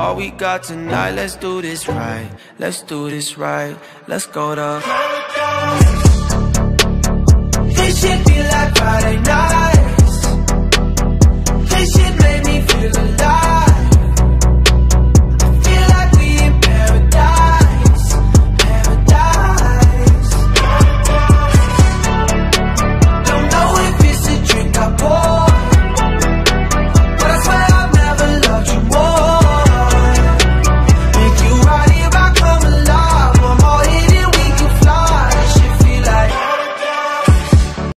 all we got tonight. Let's do this right, let's do this right. Let's go to This should be like Friday